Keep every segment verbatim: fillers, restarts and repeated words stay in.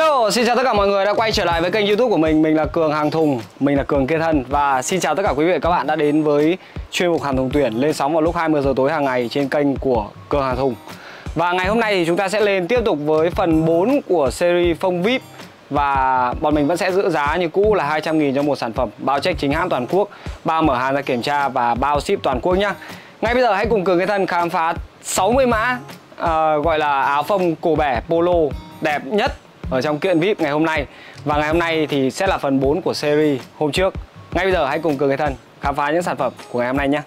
Hello, xin chào tất cả mọi người đã quay trở lại với kênh YouTube của mình. Mình là Cường Hàng Thùng, mình là Cường Kiên Thân. Và xin chào tất cả quý vị và các bạn đã đến với chuyên mục Hàng Thùng Tuyển lên sóng vào lúc hai mươi giờ tối hàng ngày trên kênh của Cường Hàng Thùng. Và ngày hôm nay thì chúng ta sẽ lên tiếp tục với phần bốn của series Phong vi ai pi. Và bọn mình vẫn sẽ giữ giá như cũ là hai trăm nghìn cho một sản phẩm, bao check chính hãng toàn quốc, bao mở hàng ra kiểm tra và bao ship toàn quốc nhá. Ngay bây giờ hãy cùng Cường Kiên Thân khám phá sáu mươi mã uh, gọi là áo phông cổ bẻ polo đẹp nhất ở trong kiện vi ai pi ngày hôm nay. Và ngày hôm nay thì sẽ là phần bốn của series hôm trước. Ngay bây giờ hãy cùng Cường Kiên Thân khám phá những sản phẩm của ngày hôm nay nhé.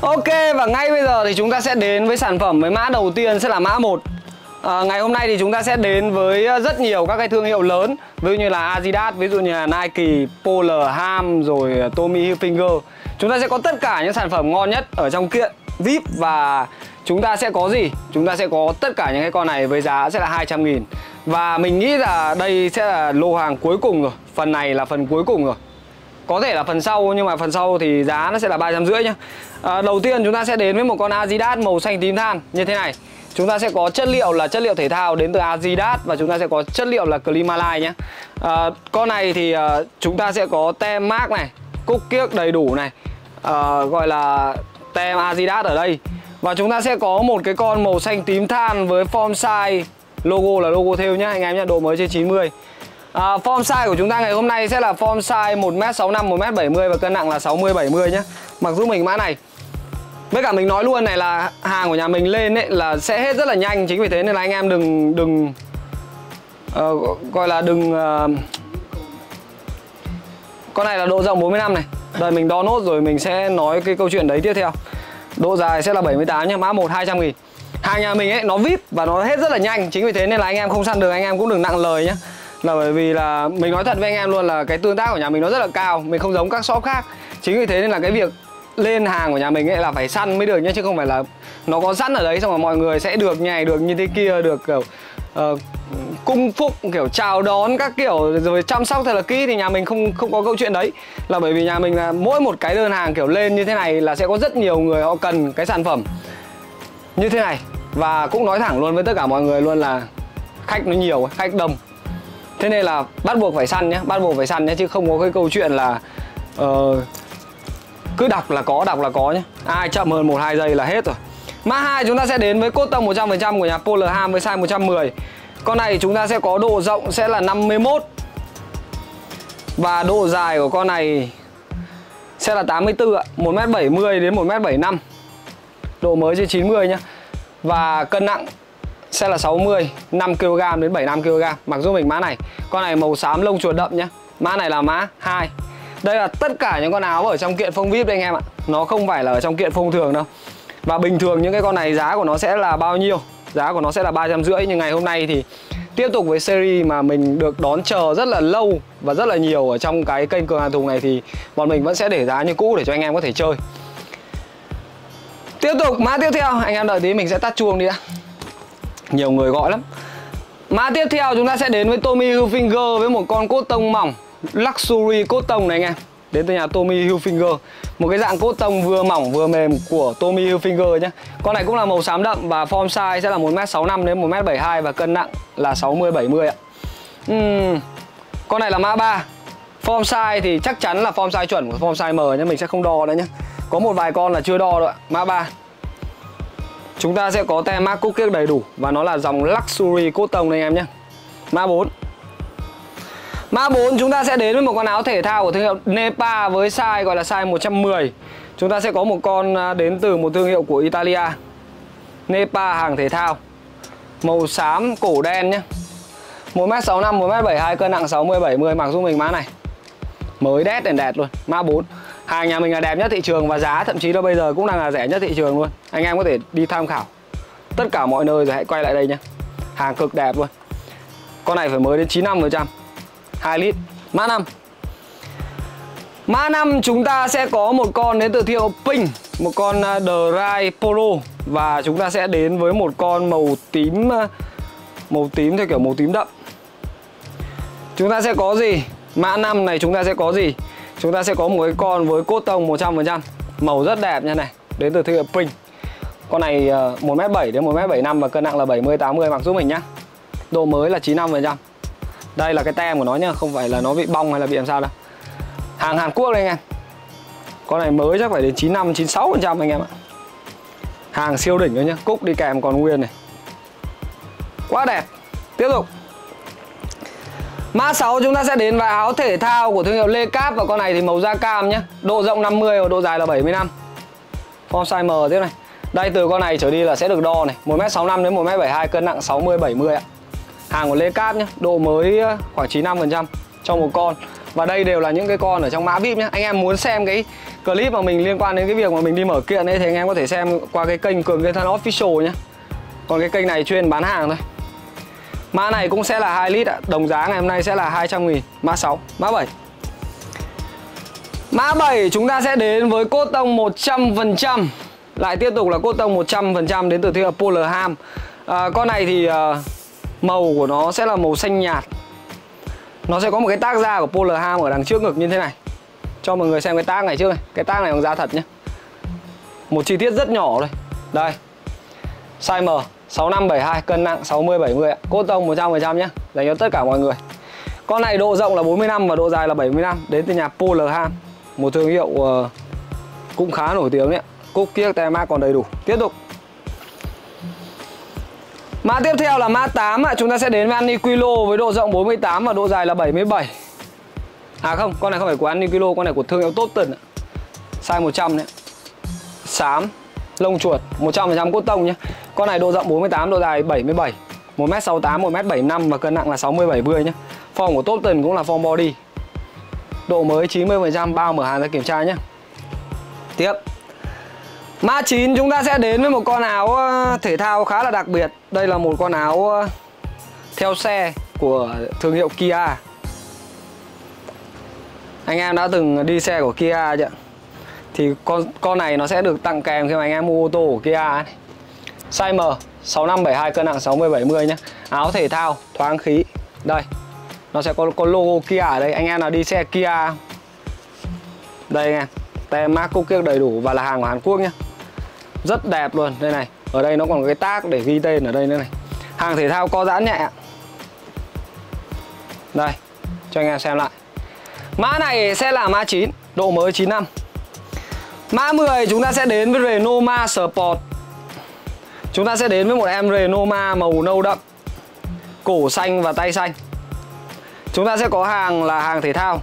Ok, và ngay bây giờ thì chúng ta sẽ đến với sản phẩm với mã đầu tiên sẽ là mã một. À, ngày hôm nay thì chúng ta sẽ đến với rất nhiều các cái thương hiệu lớn, ví dụ như là Adidas, ví dụ như là Nike, Polerham, rồi Tommy Hilfiger. Chúng ta sẽ có tất cả những sản phẩm ngon nhất ở trong kiện vi ai pi. Và chúng ta sẽ có gì? Chúng ta sẽ có tất cả những cái con này với giá sẽ là hai trăm nghìn. Và mình nghĩ là đây sẽ là lô hàng cuối cùng rồi. Phần này là phần cuối cùng rồi. Có thể là phần sau, nhưng mà phần sau thì giá nó sẽ là ba trăm rưỡi nhá. à, Đầu tiên chúng ta sẽ đến với một con Adidas màu xanh tím than như thế này. Chúng ta sẽ có chất liệu là chất liệu thể thao đến từ Adidas. Và chúng ta sẽ có chất liệu là Climalite nhé. à, Con này thì à, chúng ta sẽ có tem mác này, cúc kiếc đầy đủ này, à, gọi là tem Adidas ở đây. Và chúng ta sẽ có một cái con màu xanh tím than với form size, logo là logo thêu nhé anh em nhé, độ mới trên chín mươi. à, Form size của chúng ta ngày hôm nay sẽ là form size một mét sáu mươi lăm, một mét bảy mươi và cân nặng là sáu mươi bảy mươi nhé. Mặc dù mình mã này, với cả mình nói luôn này là hàng của nhà mình lên ấy là sẽ hết rất là nhanh. Chính vì thế nên là anh em đừng đừng uh, gọi là đừng uh... Con này là độ rộng bốn mươi lăm này. Đợi mình đo nốt rồi mình sẽ nói cái câu chuyện đấy tiếp theo. Độ dài sẽ là bảy mươi tám nhá, mã một hai trăm nghìn. Hàng nhà mình ấy nó vi ai pi và nó hết rất là nhanh. Chính vì thế nên là anh em không săn được, anh em cũng đừng nặng lời nhá. Là bởi vì là mình nói thật với anh em luôn là cái tương tác của nhà mình nó rất là cao. Mình không giống các shop khác. Chính vì thế nên là cái việc lên hàng của nhà mình ấy là phải săn mới được nhé, chứ không phải là nó có sẵn ở đấy xong rồi mọi người sẽ được nhảy được như thế kia, được kiểu uh, cung phụng, kiểu chào đón các kiểu rồi chăm sóc thật là kỹ. Thì nhà mình không không có câu chuyện đấy, là bởi vì nhà mình là mỗi một cái đơn hàng kiểu lên như thế này là sẽ có rất nhiều người họ cần cái sản phẩm như thế này. Và cũng nói thẳng luôn với tất cả mọi người luôn là khách nó nhiều, khách đông, thế nên là bắt buộc phải săn nhé, bắt buộc phải săn nhé, chứ không có cái câu chuyện là uh, cứ đọc là có, đọc là có nhé. Ai chậm hơn một hai giây là hết rồi. Mã hai chúng ta sẽ đến với cốt tông một trăm phần trăm của nhà Polerham với size một trăm mười. Con này chúng ta sẽ có độ rộng sẽ là năm mươi mốt. Và độ dài của con này sẽ là tám mươi tư ạ, một mét bảy mươi đến một mét bảy mươi lăm. Độ mới trên chín mươi nhá. Và cân nặng sẽ là sáu mươi, năm ki lô gam đến bảy mươi lăm ki lô gam. Mặc dù mình mã này, con này màu xám lông chuột đậm nhá. Mã này là mã hai. Đây là tất cả những con áo ở trong kiện phông vi ai pi đây anh em ạ. Nó không phải là ở trong kiện phông thường đâu. Và bình thường những cái con này giá của nó sẽ là bao nhiêu? Giá của nó sẽ là ba trăm rưỡi. Nhưng ngày hôm nay thì tiếp tục với series mà mình được đón chờ rất là lâu và rất là nhiều ở trong cái kênh Cường Hàng Thùng này, thì bọn mình vẫn sẽ để giá như cũ để cho anh em có thể chơi. Tiếp tục mã tiếp theo. Anh em đợi tí mình sẽ tắt chuông đi đã, nhiều người gọi lắm. Mã tiếp theo chúng ta sẽ đến với Tommy Hilfiger với một con cốt tông mỏng Luxury cốt tông này anh em, đến từ nhà Tommy Hilfiger. Một cái dạng cốt tông vừa mỏng vừa mềm của Tommy Hilfiger nhé. Con này cũng là màu xám đậm và form size sẽ là một mét sáu mươi lăm đến một mét bảy mươi hai và cân nặng là sáu mươi bảy mươi ạ. uhm, Con này là mã ba. Form size thì chắc chắn là form size chuẩn của form size M nhé, mình sẽ không đo nữa nhé. Có một vài con là chưa đo rồi ạ. Mã ba. Chúng ta sẽ có tem mác cúc kiếc đầy đủ và nó là dòng Luxury cốt tông này anh em nhé. Mã bốn. Mã bốn chúng ta sẽ đến với một con áo thể thao của thương hiệu Nepa với size gọi là size một trăm mười. Chúng ta sẽ có một con đến từ một thương hiệu của Italia, Nepa hàng thể thao, màu xám cổ đen nhé, một mét sáu mươi lăm, một mét bảy mươi hai, cân nặng sáu mươi bảy mươi. Mặc dù mình mã này mới đét đèn đẹp luôn. Mã bốn. Hàng nhà mình là đẹp nhất thị trường và giá thậm chí là bây giờ cũng đang là rẻ nhất thị trường luôn. Anh em có thể đi tham khảo tất cả mọi nơi rồi hãy quay lại đây nhé. Hàng cực đẹp luôn. Con này phải mới đến chín mươi lăm phần trăm, hai lít. Mã năm. Mã năm chúng ta sẽ có một con đến từ thương hiệu Pink, một con dry polo. Và chúng ta sẽ đến với một con màu tím, màu tím theo kiểu màu tím đậm. Chúng ta sẽ có gì? Mã năm này chúng ta sẽ có gì? Chúng ta sẽ có một cái con với cốt tông một trăm phần trăm. Màu rất đẹp nha này, đến từ thương hiệu Pink. Con này một mét bảy đến một mét bảy mươi lăm và cân nặng là bảy mươi tám mươi, mặc giúp mình nhá. Độ mới là chín mươi lăm phần trăm. Đây là cái tem của nó nhá, không phải là nó bị bong hay là bị làm sao đâu. Hàng Hàn Quốc đây anh em. Con này mới chắc phải đến chín mươi lăm, chín mươi sáu phần trăm anh em ạ. Hàng siêu đỉnh đấy nhá, cúc đi kèm còn nguyên này. Quá đẹp. Tiếp tục. Mã sáu chúng ta sẽ đến với áo thể thao của thương hiệu Le Cáp. Và con này thì màu da cam nhá. Độ rộng năm mươi và độ dài là bảy mươi lăm. Form size M tiếp này. Đây, từ con này trở đi là sẽ được đo này, một mét sáu mươi lăm đến một mét bảy mươi hai, cân nặng sáu mươi bảy mươi ạ. Hàng của Le Cáp nhá, độ mới khoảng chín mươi lăm phần trăm cho một con. Và đây đều là những cái con ở trong mã vi ai pi nhá. Anh em muốn xem cái clip mà mình liên quan đến cái việc mà mình đi mở kiện ấy thì anh em có thể xem qua cái kênh Cường Kiên Thân Official nhá. Còn cái kênh này chuyên bán hàng thôi. Mã này cũng sẽ là hai lít ạ. Đồng giá ngày hôm nay sẽ là hai trăm nghìn. Mã sáu, mã bảy. Mã bảy chúng ta sẽ đến với cốt tông một trăm phần trăm. Lại tiếp tục là cốt tông một trăm phần trăm đến từ thương hiệu Polerham. à, Con này thì à, màu của nó sẽ là màu xanh nhạt. Nó sẽ có một cái tag da của Polerham ở đằng trước ngực như thế này. Cho mọi người xem cái tag này trước này. Cái tag này bằng da thật nhé. Một chi tiết rất nhỏ thôi. Đây, size M, sáu mươi lăm, bảy mươi hai, cân nặng sáu mươi, bảy mươi. Cốt tông một trăm phần trăm nhé, dành cho tất cả mọi người. Con này độ rộng là bốn mươi lăm và độ dài là bảy mươi lăm. Đến từ nhà Polerham, một thương hiệu uh, cũng khá nổi tiếng đấy. Cúc kiếc tem mã còn đầy đủ. Tiếp tục. Mã tiếp theo là mã tám ạ. Chúng ta sẽ đến với Uniqlo với độ rộng bốn mươi tám và độ dài là bảy mươi bảy. À không, con này không phải của Uniqlo, con này của thương hiệu Topton ạ. Size một trăm đấy. Xám, lông chuột, một trăm phần trăm cốt tông nhé. Con này độ rộng bốn mươi tám, độ dài bảy mươi bảy, một mét sáu mươi tám, một mét bảy mươi lăm và cân nặng là sáu mươi, bảy mươi nhé. Form của Topton cũng là form body. Độ mới chín mươi phần trăm, bao mở hàng ra kiểm tra nhé. Tiếp. Mã chín chúng ta sẽ đến với một con áo thể thao khá là đặc biệt. Đây là một con áo theo xe của thương hiệu Kia. Anh em đã từng đi xe của Kia chưa? Thì con con này nó sẽ được tặng kèm khi mà anh em mua ô tô của Kia ấy. Size M, sáu mươi lăm, bảy mươi hai, cân nặng sáu mươi, bảy mươi nhé. Áo thể thao, thoáng khí. Đây, nó sẽ có con logo Kia ở đây. Anh em nào đi xe Kia? Đây anh em, tem mác cúc kiếc đầy đủ và là hàng của Hàn Quốc nhé. Rất đẹp luôn, đây này. Ở đây nó còn có cái tag để ghi tên ở đây nữa này. Hàng thể thao co giãn nhẹ. Đây, cho anh em xem lại. Mã này sẽ là mã chín, độ mới chín mươi lăm. Mã mười chúng ta sẽ đến với Renoma Sport. Chúng ta sẽ đến với một em Renoma màu nâu đậm, cổ xanh và tay xanh. Chúng ta sẽ có hàng là hàng thể thao,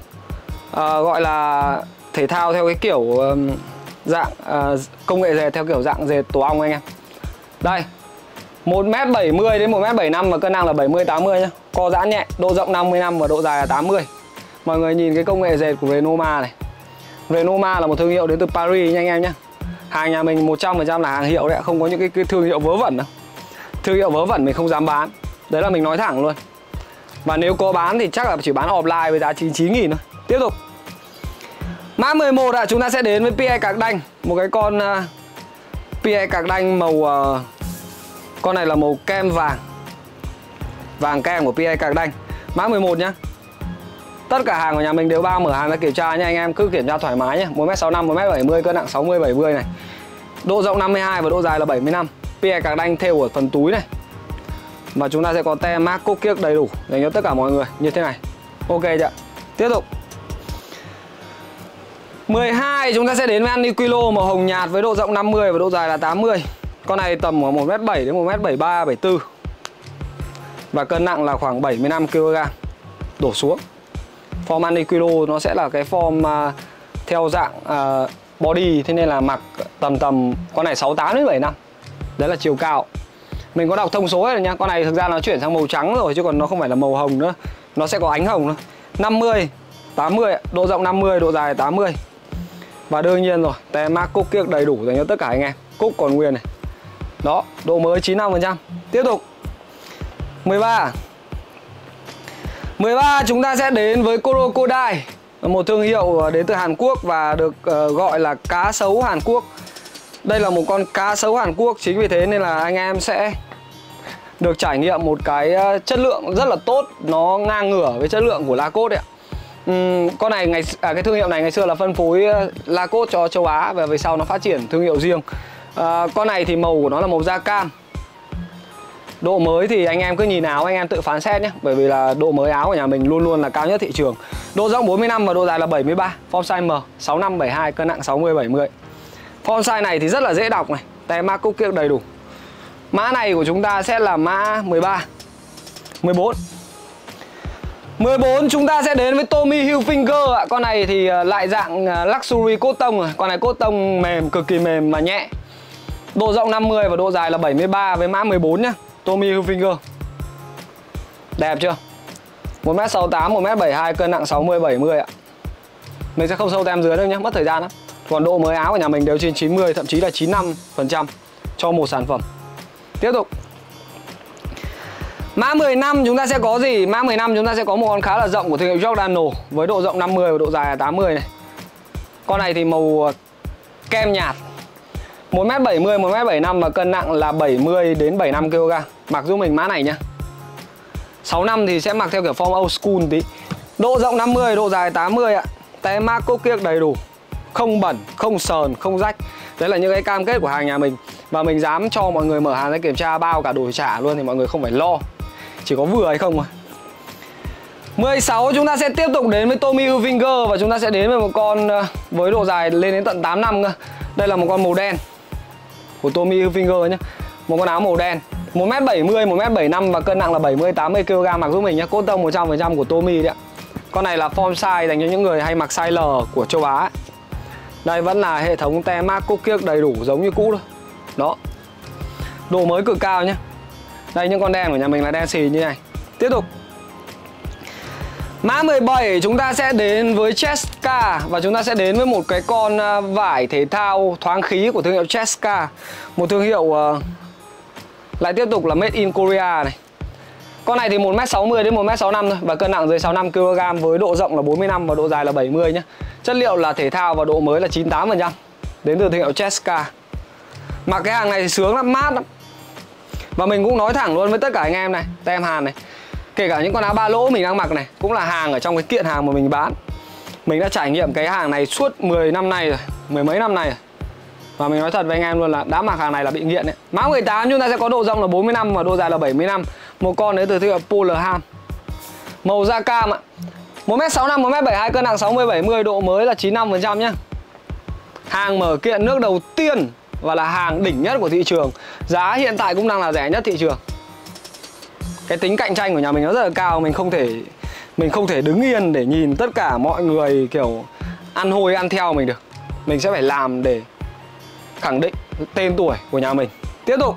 à, gọi là thể thao theo cái kiểu um, dạng uh, công nghệ dệt, theo kiểu dạng dệt tổ ong anh em. Đây, một mét bảy mươi đến một mét bảy mươi lăm và cân nặng là bảy mươi, tám mươi nhá. Co giãn nhẹ, độ rộng năm mươi lăm và độ dài là tám mươi. Mọi người nhìn cái công nghệ dệt của Renoma này. Renoma là một thương hiệu đến từ Paris nha anh em nhé. Hàng nhà mình một trăm phần trăm là hàng hiệu đấy, không có những cái, cái thương hiệu vớ vẩn đâu. Thương hiệu vớ vẩn mình không dám bán. Đấy là mình nói thẳng luôn. Và nếu có bán thì chắc là chỉ bán offline với giá chín mươi chín nghìn thôi. Tiếp tục. Mã mười một ạ, à, chúng ta sẽ đến với pê e cạc đanh. Một cái con uh, pê e cạc đanh màu... Uh, con này là màu kem vàng. Vàng kem của pê e cạc đanh. Mã mười một nhá. Tất cả hàng của nhà mình đều bao mở hàng ra kiểm tra nha anh em. Cứ kiểm tra thoải mái nhé. một mét sáu mươi lăm, một mét bảy mươi, cân nặng sáu mươi, bảy mươi này. Độ rộng năm mươi hai và độ dài là bảy mươi lăm. pê e cạc đanh thêu ở phần túi này. Và chúng ta sẽ có tem mác cúc kiếc đầy đủ dành cho tất cả mọi người như thế này. Ok chưa? Tiếp tục. mười hai chúng ta sẽ đến với Uniqlo màu hồng nhạt với độ rộng năm mươi và độ dài là tám mươi. Con này tầm khoảng một mét bảy đến một mét bảy mươi ba, bảy mươi tư. Và cân nặng là khoảng bảy mươi lăm ki lô gam đổ xuống. Form Uniqlo nó sẽ là cái form uh, theo dạng uh, body, thế nên là mặc tầm tầm con này sáu mươi tám đến bảy mươi lăm. Đấy là chiều cao. Mình có đọc thông số hết rồi nha. Con này thực ra nó chuyển sang màu trắng rồi chứ còn nó không phải là màu hồng nữa. Nó sẽ có ánh hồng thôi. năm mươi, tám mươi, độ rộng năm mươi, độ dài tám mươi. Và đương nhiên rồi, tem mác cúc kiếc đầy đủ dành cho tất cả anh em. Cúc còn nguyên này. Đó, độ mới chín mươi lăm phần trăm. Tiếp tục. Mười ba mười ba chúng ta sẽ đến với Crocodile. Một thương hiệu đến từ Hàn Quốc và được uh, gọi là cá sấu Hàn Quốc. Đây là một con cá sấu Hàn Quốc. Chính vì thế nên là anh em sẽ được trải nghiệm một cái chất lượng rất là tốt. Nó ngang ngửa với chất lượng của Lacoste ạ. uhm, Con này, ngày à, cái thương hiệu này ngày xưa là phân phối Lacoste cho châu Á và về sau nó phát triển thương hiệu riêng. à, Con này thì màu của nó là màu da cam. Độ mới thì anh em cứ nhìn áo anh em tự phán xét nhé, bởi vì là độ mới áo của nhà mình luôn luôn là cao nhất thị trường. Độ rộng bốn mươi lăm và độ dài là bảy mươi ba. Form size M sáu mươi lăm bảy mươi hai, cân nặng sáu mươi bảy mươi. Form size này thì rất là dễ đọc này, tem mác cúc kiệu đầy đủ. Mã này của chúng ta sẽ là mã mười ba mười bốn mười bốn. Chúng ta sẽ đến với Tommy Hilfiger ạ. Con này thì lại dạng luxury cotton rồi. Con này cotton mềm, cực kỳ mềm mà nhẹ. Độ rộng năm mươi và độ dài là bảy mươi ba với mã mười bốn nhá. Tommy Hilfiger. Đẹp chưa? một mét sáu mươi tám, một mét bảy mươi hai, cân nặng sáu mươi bảy mươi ạ. Mình sẽ không sâu tem dưới đâu nhé, mất thời gian lắm. Còn độ mới áo của nhà mình đều trên chín mươi, thậm chí là chín mươi lăm phần trăm cho một sản phẩm. Tiếp tục. Mã mười lăm chúng ta sẽ có gì? Mã mười lăm chúng ta sẽ có một con khá là rộng của thương hiệu Giordano với độ rộng năm mươi và độ dài là tám mươi này. Con này thì màu kem nhạt. một mét bảy mươi, một mét bảy mươi lăm và cân nặng là bảy mươi đến bảy mươi lăm ki lô gam. Mặc giúp mình mã này nhá. sáu mươi lăm thì sẽ mặc theo kiểu form old school tí. Độ rộng năm mươi, độ dài tám mươi ạ. Tem mác cốc kiếc đầy đủ. Không bẩn, không sờn, không rách. Đấy là những cái cam kết của hàng nhà mình. Và mình dám cho mọi người mở hàng ra kiểm tra bao cả đổi trả luôn, thì mọi người không phải lo. Chỉ có vừa hay không mà. mười sáu chúng ta sẽ tiếp tục đến với Tommy Hilfiger. Và chúng ta sẽ đến với một con với độ dài lên đến tận tám mươi lăm cơ. Đây là một con màu đen của Tommy Hilfiger nhé. Một con áo màu đen một mét bảy mươi, một mét bảy mươi lăm và cân nặng là bảy mươi tám mươi ki lô gam. Mặc giúp mình nhé, cốt tông một trăm phần trăm của Tommy đấy ạ. Con này là form size dành cho những người hay mặc size L của châu Á ấy. Đây vẫn là hệ thống tem mác cúc kiếc đầy đủ giống như cũ thôi. Đó. Độ mới cực cao nhé. Đây những con đen của nhà mình là đen xì như này. Tiếp tục. Mã mười bảy chúng ta sẽ đến với Cheska. Và chúng ta sẽ đến với một cái con vải thể thao thoáng khí của thương hiệu Cheska. Một thương hiệu uh, lại tiếp tục là made in Korea này. Con này thì một mét sáu mươi đến một mét sáu mươi lăm thôi. Và cân nặng dưới sáu mươi lăm ki lô gam với độ rộng là bốn mươi lăm và độ dài là bảy mươi nhé. Chất liệu là thể thao và độ mới là chín mươi tám phần trăm. Đến từ thương hiệu Cheska. Mặc cái hàng này thì sướng lắm, mát lắm. Và mình cũng nói thẳng luôn với tất cả anh em này, tem Hàn này, kể cả những con áo ba lỗ mình đang mặc này, cũng là hàng ở trong cái kiện hàng mà mình bán. Mình đã trải nghiệm cái hàng này suốt mười năm nay rồi, mười mấy năm nay rồi. Và mình nói thật với anh em luôn là đã mặc hàng này là bị nghiện đấy. Mã mười tám chúng ta sẽ có độ rộng là bốn mươi lăm và độ dài là bảy mươi lăm. Một con đến từ thương hiệu Polerham. Màu da cam ạ. một mét sáu mươi lăm, một mét bảy mươi hai, cân nặng sáu mươi bảy mươi, độ mới là chín mươi lăm phần trăm nhá. Hàng mở kiện nước đầu tiên và là hàng đỉnh nhất của thị trường. Giá hiện tại cũng đang là rẻ nhất thị trường. Cái tính cạnh tranh của nhà mình nó rất là cao, mình không thể mình không thể đứng yên để nhìn tất cả mọi người kiểu ăn hôi ăn theo mình được. Mình sẽ phải làm để khẳng định tên tuổi của nhà mình. Tiếp tục.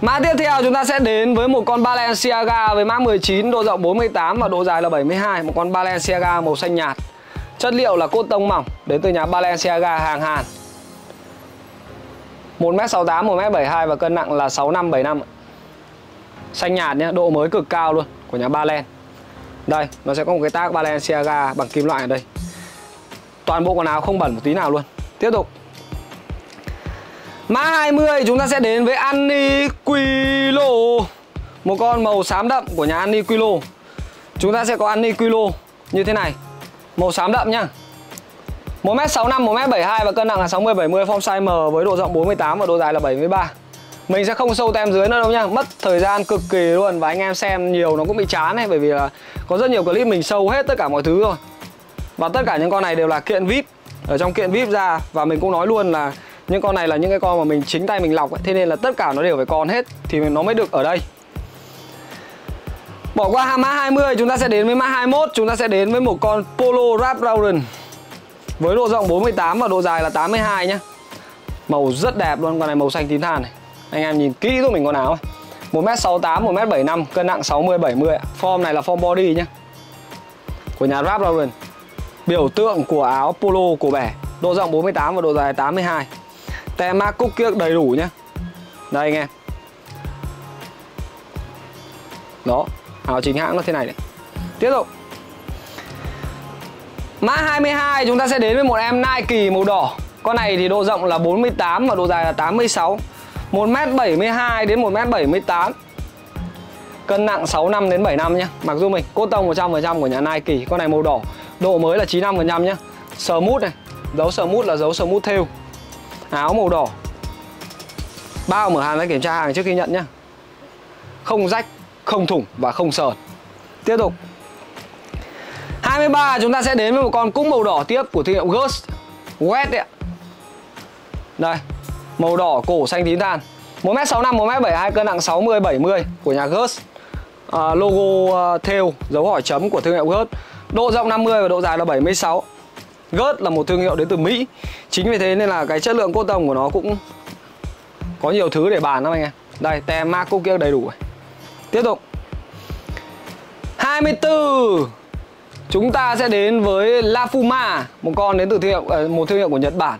Mã tiếp theo chúng ta sẽ đến với một con Balenciaga với mã mười chín, độ rộng bốn mươi tám và độ dài là bảy mươi hai, một con Balenciaga màu xanh nhạt. Chất liệu là cốt tông mỏng đến từ nhà Balenciaga, hàng Hàn. một mét sáu mươi tám, một mét bảy mươi hai và cân nặng là sáu mươi lăm bảy mươi lăm. Xanh nhạt nhé, độ mới cực cao luôn của nhà Balen. Đây, nó sẽ có một cái tag Balenciaga bằng kim loại ở đây. Toàn bộ quần áo không bẩn một tí nào luôn. Tiếp tục. Mã hai mươi chúng ta sẽ đến với Uniqlo. Một con màu xám đậm của nhà Uniqlo. Chúng ta sẽ có Uniqlo như thế này. Màu xám đậm nhá. một mét sáu mươi lăm, một mét bảy mươi hai và cân nặng là sáu mươi bảy mươi, form size M với độ rộng bốn mươi tám và độ dài là bảy mươi ba. Mình sẽ không sâu tem dưới nữa đâu nha, mất thời gian cực kỳ luôn. Và anh em xem nhiều nó cũng bị chán ấy, bởi vì là có rất nhiều clip mình sâu hết tất cả mọi thứ rồi. Và tất cả những con này đều là kiện víp. Ở trong kiện víp ra, và mình cũng nói luôn là những con này là những cái con mà mình chính tay mình lọc ấy. Thế nên là tất cả nó đều phải còn hết thì nó mới được ở đây. Bỏ qua mã hai mươi, chúng ta sẽ đến với mã hai mươi mốt. Chúng ta sẽ đến với một con Polo Ralph Lauren với độ rộng bốn mươi tám và độ dài là tám mươi hai nhá. Màu rất đẹp luôn, con này màu xanh tím than này. Anh em nhìn kỹ giúp mình con áo. một mét sáu mươi tám, một mét bảy mươi lăm, cân nặng sáu mươi bảy mươi. Form này là form body nhá. Của nhà Ralph Lauren. Biểu tượng của áo polo cổ bẻ. Độ rộng bốn mươi tám và độ dài tám mươi hai. Tem mác cúc kiếc đầy đủ nhá. Đây anh em. Đó, áo chính hãng nó thế này này. Tiếp tục. Mã hai mươi hai chúng ta sẽ đến với một em Nike màu đỏ. Con này thì độ rộng là bốn mươi tám và độ dài là tám mươi sáu. một mét bảy mươi hai đến một mét bảy mươi tám. cân nặng sáu mươi lăm đến bảy mươi lăm nhé. Mặc dù mình cốt tông một trăm phần trăm của nhà Nike, con này màu đỏ, độ mới là chín mươi lăm phần trăm nhé. Smooth này, dấu smooth là dấu smooth thêu. Áo màu đỏ. Bao mở hàng để kiểm tra hàng trước khi nhận nhé. Không rách, không thủng và không sờn. Tiếp tục hai mươi ba chúng ta sẽ đến với một con cũng màu đỏ tiếp của thương hiệu Gust West đấy ạ. Đây, màu đỏ cổ xanh tím than, một mét sáu mươi lăm, một mét bảy mươi hai, cân nặng sáu mươi bảy mươi của nhà Gust. à, Logo thêu, dấu hỏi chấm của thương hiệu Gust. Độ rộng năm mươi và độ dài là bảy mươi sáu. Gust là một thương hiệu đến từ Mỹ. Chính vì thế nên là cái chất lượng cốt tông của nó cũng có nhiều thứ để bàn lắm anh em. Đây, tem mác cúc kia đầy đủ. Tiếp tục hai mươi tư chúng ta sẽ đến với La Fuma, một con đến từ thương hiệu, một thương hiệu của Nhật Bản.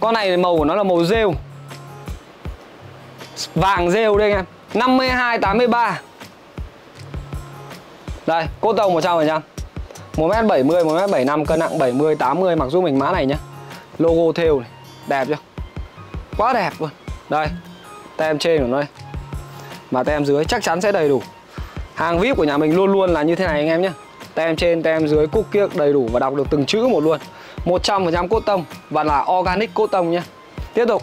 Con này màu của nó là màu rêu, vàng rêu đây anh em, năm mươi hai tám mươi ba. Đây, cốt tông một trăm phần trăm, một mét bảy mươi, một mét bảy mươi lăm, cân nặng bảy mươi tám mươi. Mặc dù mình mã này nhá, logo thêu này, đẹp chưa? Quá đẹp luôn. Đây, tem trên của nó đây, mà tem dưới chắc chắn sẽ đầy đủ. Hàng víp của nhà mình luôn luôn là như thế này anh em nhé. Tem trên, tem dưới, cúc kiếc đầy đủ và đọc được từng chữ một luôn. Một trăm phần trăm cốt tông và là organic cốt tông nhé. Tiếp tục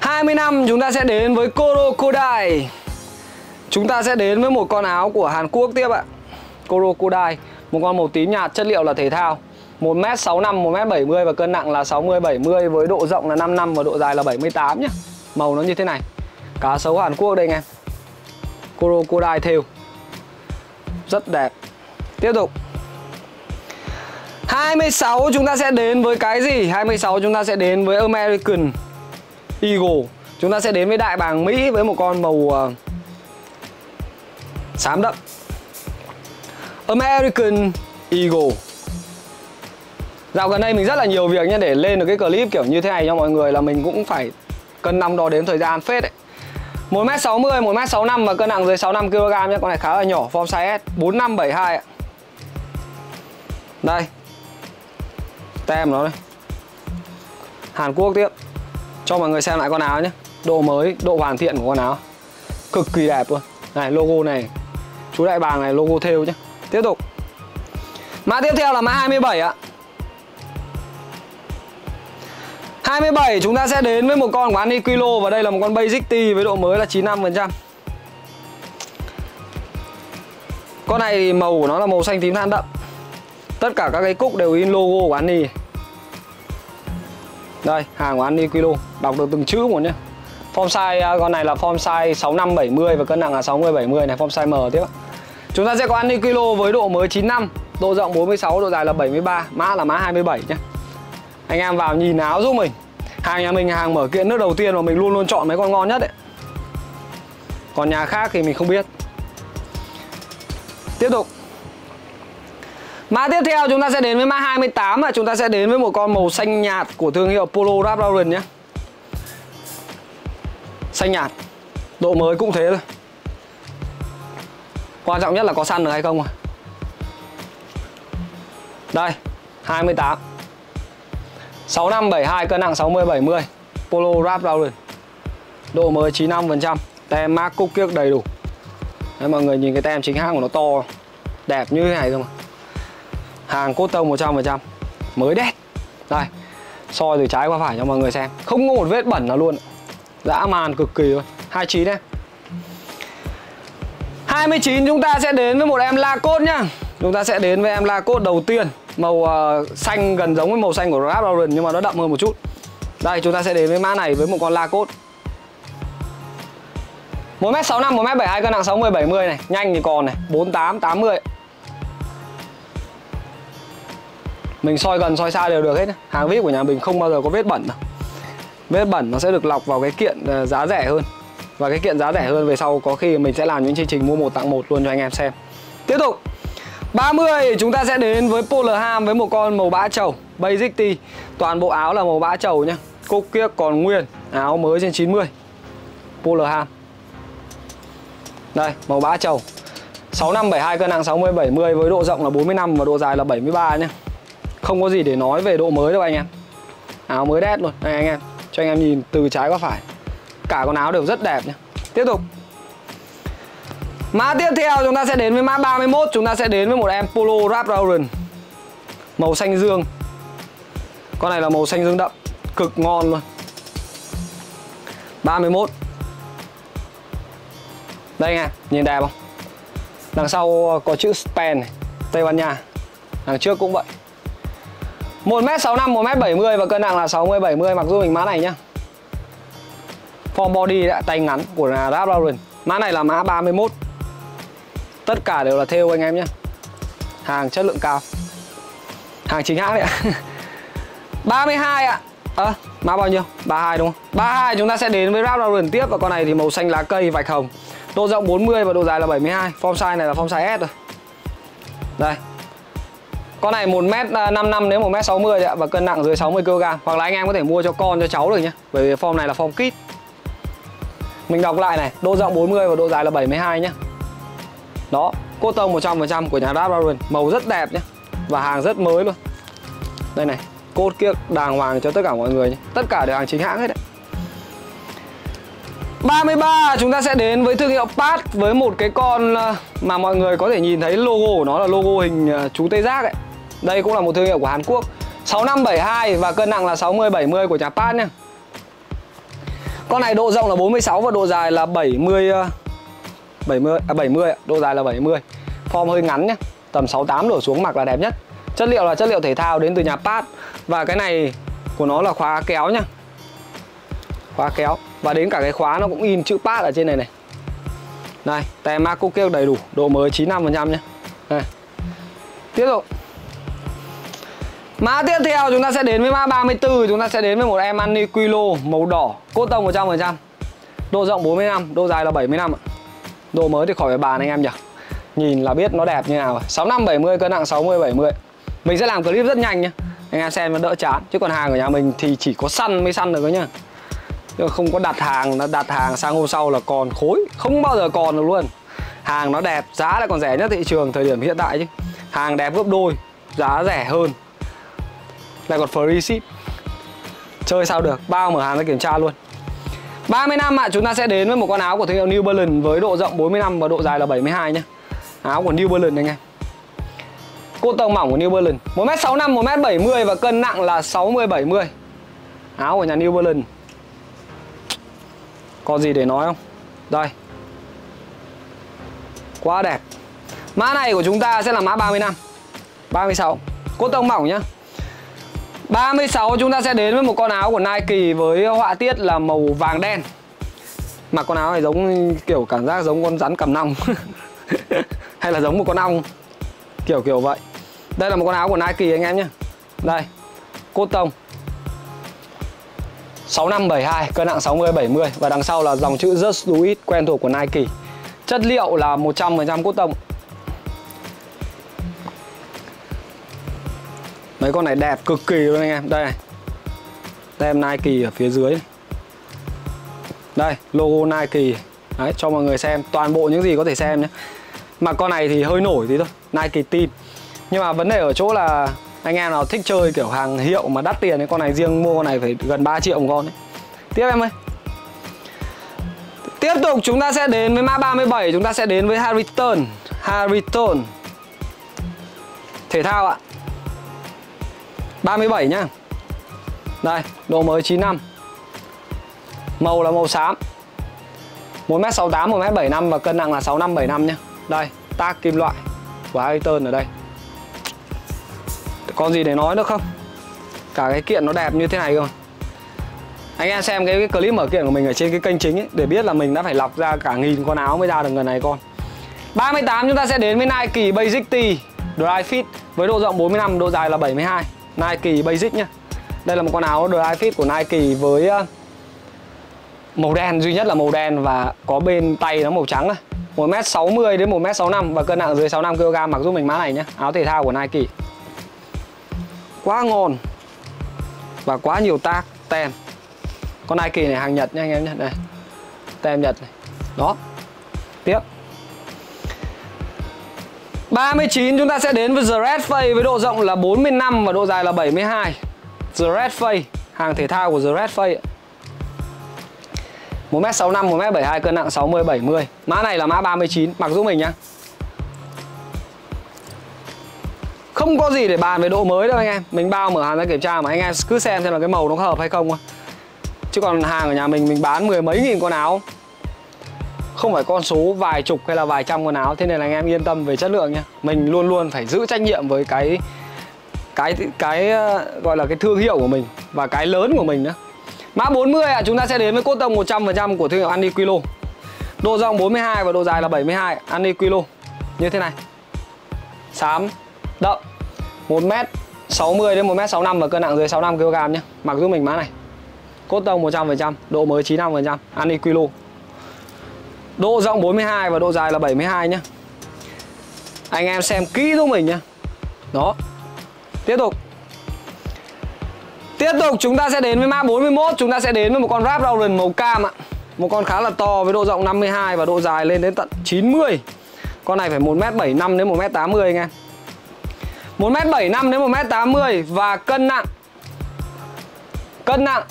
hai mươi lăm chúng ta sẽ đến với Crocodile. Chúng ta sẽ đến với một con áo của Hàn Quốc tiếp ạ. Crocodile, một con màu tím nhạt, chất liệu là thể thao, một mét sáu mươi lăm, một mét bảy mươi và cân nặng là sáu mươi bảy mươi, với độ rộng là năm mươi lăm và độ dài là bảy mươi tám nhé. Màu nó như thế này, cá sấu Hàn Quốc đây anh em. Crocodile thêu, rất đẹp. Tiếp tục hai mươi sáu chúng ta sẽ đến với cái gì? hai mươi sáu chúng ta sẽ đến với American Eagle. Chúng ta sẽ đến với đại bàng Mỹ, với một con màu uh, xám đậm. American Eagle. Dạo gần đây mình rất là nhiều việc nhé, để lên được cái clip kiểu như thế này cho mọi người là mình cũng phải cân năm đo đếm thời gian phết đấy. một mét sáu mươi, một mét sáu mươi lăm và cân nặng dưới sáu mươi lăm ki lô gam nhé. Con này khá là nhỏ, form size S, bốn mươi lăm bảy mươi hai ạ. Đây, tem nó đây, Hàn Quốc tiếp. Cho mọi người xem lại con áo nhé. Độ mới, độ hoàn thiện của con áo cực kỳ đẹp luôn. Này, logo này, chú đại bàng này, logo thêu nhé. Tiếp tục mã tiếp theo là mã hai mươi bảy ạ. Hai mươi bảy chúng ta sẽ đến với một con của Uniqlo, và đây là một con basic tee với độ mới là chín mươi lăm phần trăm. Con này thì màu của nó là màu xanh tím than đậm. Tất cả các cái cúc đều in logo của Ani. Đây, hàng của Uniqlo, đọc được từng chữ một nhé. Form size, con này là form size sáu mươi lăm bảy mươi và cân nặng là sáu mươi bảy mươi này, form size M tiếp. Chúng ta sẽ có Uniqlo với độ mới chín mươi lăm, độ rộng bốn mươi sáu, độ dài là bảy mươi ba, mã là mã hai mươi bảy nhé. Anh em vào nhìn áo giúp mình. Hàng nhà mình hàng mở kiện nước đầu tiên mà mình luôn luôn chọn mấy con ngon nhất đấy. Còn nhà khác thì mình không biết. Tiếp tục mã tiếp theo chúng ta sẽ đến với mã hai mươi tám, và chúng ta sẽ đến với một con màu xanh nhạt của thương hiệu Polo Ralph Lauren nhé. Xanh nhạt, độ mới cũng thế thôi. Quan trọng nhất là có săn được hay không. Đây, hai mươi tám, sáu mươi lăm bảy mươi hai, cân nặng sáu mươi bảy mươi, Polo Ralph Lauren, độ mới chín mươi lăm phần trăm, tem mác cúc kiếc đầy đủ. Đấy, mọi người nhìn cái tem chính hãng của nó to, đẹp như thế này thôi mà. Hàng cốt tông một trăm phần trăm, mới đét. Đây, soi từ trái qua phải cho mọi người xem, không có một vết bẩn nào luôn, dã man cực kỳ luôn. Hai mươi chín đấy. Hai mươi chín chúng ta sẽ đến với một em Lacoste nhá. Chúng ta sẽ đến với em Lacoste đầu tiên, màu uh, xanh gần giống với màu xanh của Ralph Lauren nhưng mà nó đậm hơn một chút. Đây, chúng ta sẽ đến với mã này với một con Lacoste, một mét sáu mươi lăm, một mét bảy mươi hai, cân nặng sáu mươi bảy mươi này, nhanh thì còn này, bốn mươi tám tám mươi. Mình soi gần soi xa đều được hết. Hàng víp của nhà mình không bao giờ có vết bẩn đâu. Vết bẩn nó sẽ được lọc vào cái kiện giá rẻ hơn. Và cái kiện giá rẻ hơn về sau có khi mình sẽ làm những chương trình mua một tặng một luôn cho anh em xem. Tiếp tục ba mươi chúng ta sẽ đến với Polerham, với một con màu bã trầu, basic tee. Toàn bộ áo là màu bã trầu nhá. Cúc kiếc còn nguyên, áo mới trên chín mươi. Polerham. Đây, màu bã trầu, sáu mươi lăm bảy mươi hai, cân nặng sáu mươi bảy mươi, với độ rộng là bốn mươi lăm và độ dài là bảy mươi ba nhá. Không có gì để nói về độ mới đâu anh em. Áo mới đét luôn. Đây anh em, cho anh em nhìn từ trái qua phải. Cả con áo đều rất đẹp nhá. Tiếp tục Mã tiếp theo chúng ta sẽ đến với mã ba mươi mốt. Chúng ta sẽ đến với một em Polo Ralph Lauren màu xanh dương. Con này là màu xanh dương đậm, cực ngon luôn. ba mươi mốt. Đây nha, nhìn đẹp không? Đằng sau có chữ Spain này, Tây Ban Nha. Đằng trước cũng vậy. một mét sáu mươi lăm, một mét bảy mươi và cân nặng là sáu mươi bảy mươi. Mặc dù mình mã này nhá, form body đã tay ngắn của Ralph Lauren. Mã này là mã ba mươi mốt. Tất cả đều là thêu anh em nhé. Hàng chất lượng cao, hàng chính hãng đấy ạ. ba mươi hai ạ. À, mã bao nhiêu? ba mươi hai đúng không? ba mươi hai chúng ta sẽ đến với Ralph Lauren tiếp. Và con này thì màu xanh lá cây vạch hồng. Độ rộng bốn mươi và độ dài là bảy mươi hai. Form size này là form size S rồi. Đây. Con này một mét năm mươi lăm đến một mét sáu mươi đấy ạ. Và cân nặng dưới sáu mươi ki lô gam. Hoặc là anh em có thể mua cho con, cho cháu được nhé. Bởi vì form này là form kid. Mình đọc lại này, độ rộng bốn mươi và độ dài là bảy mươi hai nhé. Đó, cotton một trăm phần trăm của nhà Ralph Lauren. Màu rất đẹp nhé. Và hàng rất mới luôn. Đây này, cốt kiếc đàng hoàng cho tất cả mọi người nhé. Tất cả đều hàng chính hãng hết đấy. ba mươi ba chúng ta sẽ đến với thương hiệu Pat. Với một cái con mà mọi người có thể nhìn thấy logo của nó là logo hình chú tê giác ấy. Đây cũng là một thương hiệu của Hàn Quốc. sáu mươi lăm bảy mươi hai và cân nặng là sáu mươi bảy mươi của nhà Pat nhé. Con này độ rộng là bốn mươi sáu và độ dài là bảy mươi, bảy mươi, à bảy mươi, độ dài là bảy mươi. Form hơi ngắn nhé, tầm sáu mươi tám đổ xuống mặc là đẹp nhất. Chất liệu là chất liệu thể thao đến từ nhà Pat. Và cái này của nó là khóa kéo nhá. Khóa kéo. Và đến cả cái khóa nó cũng in chữ Pat ở trên này này. Này, tem mác cúc kêu đầy đủ, độ mới chín mươi lăm phần trăm nhé. Này. Tiếp tục. Mã tiếp theo chúng ta sẽ đến với mã ba mươi tư. Chúng ta sẽ đến với một em Uniqlo màu đỏ, cotton một trăm phần trăm. Độ rộng bốn mươi lăm, độ dài là bảy mươi lăm ạ. Độ mới thì khỏi phải bàn anh em nhỉ. Nhìn là biết nó đẹp như nào. sáu mươi lăm bảy mươi, cân nặng sáu mươi bảy mươi. Mình sẽ làm clip rất nhanh nhé, anh em xem nó đỡ chán. Chứ còn hàng của nhà mình thì chỉ có săn mới săn được đấy nhá. Chứ không có đặt hàng, đặt hàng sang hôm sau là còn khối. Không bao giờ còn được luôn. Hàng nó đẹp, giá lại còn rẻ nhất thị trường thời điểm hiện tại chứ. Hàng đẹp gấp đôi, giá rẻ hơn, lại còn free ship. Chơi sao được, bao mở hàng ra kiểm tra luôn. ba mươi lăm ạ, chúng ta sẽ đến với một con áo của thương hiệu New Balance. Với độ rộng bốn mươi lăm và độ dài là bảy mươi hai nhá. Áo của New Balance anh em. Cotton mỏng của New Balance. một mét sáu mươi lăm, một mét bảy mươi và cân nặng là sáu mươi bảy mươi. Áo của nhà New Balance. Có gì để nói không? Đây. Quá đẹp. Mã này của chúng ta sẽ là mã ba mươi lăm. ba mươi sáu. Cotton mỏng nhá. ba mươi sáu chúng ta sẽ đến với một con áo của Nike với họa tiết là màu vàng đen. Mặc con áo này giống kiểu cảm giác giống con rắn cằm nòng. Hay là giống một con ong. Kiểu kiểu vậy. Đây là một con áo của Nike anh em nhé. Đây. Cotton. sáu mươi lăm bảy mươi hai, cân nặng sáu mươi bảy mươi và đằng sau là dòng chữ Just Do It quen thuộc của Nike. Chất liệu là một trăm phần trăm cotton. Mấy con này đẹp cực kỳ luôn anh em. Đây này. Tem Nike ở phía dưới. Đây, logo Nike. Đấy, cho mọi người xem toàn bộ những gì có thể xem nhé. Mà con này thì hơi nổi tí thôi, Nike Team. Nhưng mà vấn đề ở chỗ là anh em nào thích chơi kiểu hàng hiệu mà đắt tiền ấy, con này riêng mua con này phải gần ba triệu một con ấy. Tiếp em ơi. Tiếp tục chúng ta sẽ đến với mã ba mươi bảy. Chúng ta sẽ đến với Hariton. Hariton thể thao ạ. ba mươi bảy nhá. Đây, độ mới chín mươi lăm. Màu là màu xám. một mét sáu mươi tám, một mét bảy mươi lăm và cân nặng là sáu mươi lăm bảy mươi lăm nhá. Đây, tag kim loại của Hariton ở đây. Còn gì để nói nữa không? Cả cái kiện nó đẹp như thế này rồi. Anh em xem cái, cái clip mở kiện của mình ở trên cái kênh chính ấy, để biết là mình đã phải lọc ra cả nghìn con áo mới ra được người này con. ba mươi tám chúng ta sẽ đến với Nike Basic Tee Dry Fit. Với độ rộng bốn mươi lăm, độ dài là bảy mươi hai. Nike Basic nhá. Đây là một con áo Dry Fit của Nike với màu đen, duy nhất là màu đen và có bên tay nó màu trắng này. một mét sáu mươi đến một mét sáu mươi lăm và cân nặng dưới sáu mươi lăm ki lô gam. Mặc giúp mình mã này nhá. Áo thể thao của Nike. Quá ngon. Và quá nhiều tag, tem. Con Nike này hàng Nhật nha anh em nhé. Đây. Tem Nhật này. Đó. Tiếp. ba mươi chín chúng ta sẽ đến với The Red Face với độ rộng là bốn mươi lăm và độ dài là bảy mươi hai. The Red Face, hàng thể thao của The Red Face. một mét sáu mươi lăm, một mét bảy mươi hai, cân nặng sáu mươi bảy mươi. Mã này là mã ba mươi chín, mặc giúp mình nhá. Không có gì để bàn về độ mới đâu anh em. Mình bao mở hàng ra kiểm tra mà anh em cứ xem xem là cái màu nó có hợp hay không thôi. Chứ còn hàng ở nhà mình mình bán mười mấy nghìn con áo, không phải con số vài chục hay là vài trăm con áo. Thế nên là anh em yên tâm về chất lượng nhá. Mình luôn luôn phải giữ trách nhiệm với cái Cái cái gọi là cái thương hiệu của mình và cái lớn của mình nữa. Mã bốn mươi à, chúng ta sẽ đến với cốt tông một trăm phần trăm của thương hiệu Uniqlo. Độ rộng bốn mươi hai và độ dài là bảy mươi hai. Uniqlo như thế này, xám đậm, một mét sáu mươi đến một mét sáu mươi lăm và cân nặng dưới sáu mươi lăm ki lô gam nhé. Mặc giúp mình mã này. Cốt tông một trăm phần trăm, độ mới chín mươi lăm phần trăm. Uniqlo, độ rộng bốn mươi hai và độ dài là bảy mươi hai nhé. Anh em xem kỹ giúp mình nhé. Đó. Tiếp tục Tiếp tục chúng ta sẽ đến với mã bốn mươi mốt. Chúng ta sẽ đến với một con Ralph Lauren màu cam ạ. Một con khá là to với độ rộng năm mươi hai và độ dài lên đến tận chín mươi. Con này phải một mét bảy mươi lăm đến một mét tám mươi anh em, một mét bảy mươi lăm đến một mét tám mươi và cân nặng Cân nặng